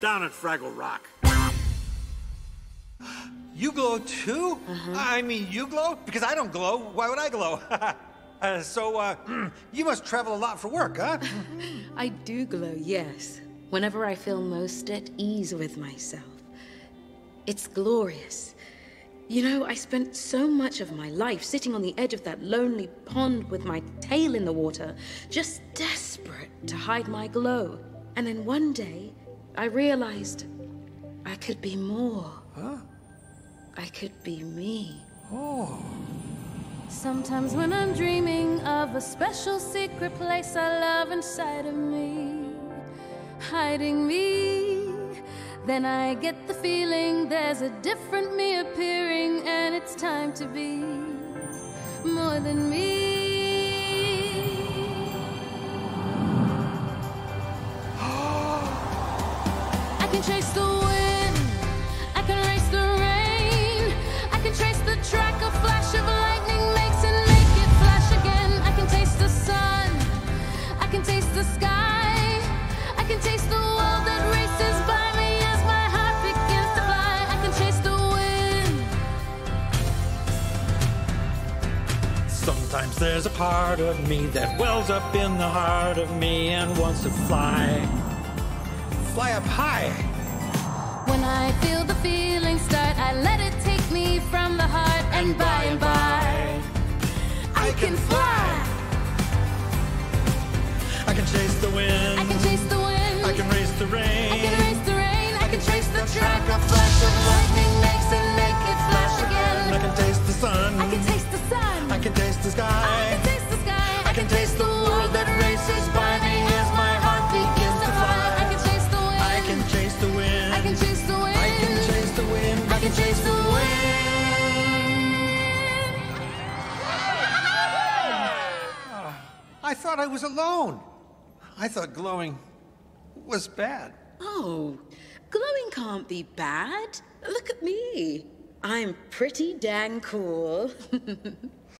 Down at Fraggle Rock. You glow too? I mean, you glow? Because I don't glow. Why would I glow? You must travel a lot for work, huh? I do glow, yes. Whenever I feel most at ease with myself. It's glorious. You know, I spent so much of my life sitting on the edge of that lonely pond with my tail in the water, just desperate to hide my glow. And then one day, I realized I could be more. Huh? I could be me. Oh. Sometimes when I'm dreaming of a special secret place I love inside of me, hiding me, then I get the feeling there's a different me appearing and it's time to be more than me. I can chase the wind, I can race the rain, I can trace the track, a flash of lightning makes and make it flash again. I can taste the sun, I can taste the sky, I can taste the world that races by me as my heart begins to fly. I can chase the wind. Sometimes there's a part of me that wells up in the heart of me and wants to fly. Fly up high. When I feel the feeling start, I let it take me from the heart, and by and by I can fly. I can chase the wind. I can chase the wind. I can race the rain. I can race the rain. I can trace the track. A flash of lightning makes and make it flash again. I can taste the sun. I can taste the sun. I can taste the sky. I can taste the sky. I can taste the world that races by me as my heart begins to fly. I can chase the wind. I can chase the wind. I can chase the wind. I can chase the wind. I thought I was alone. I thought glowing was bad. Oh, glowing can't be bad. Look at me. I'm pretty dang cool.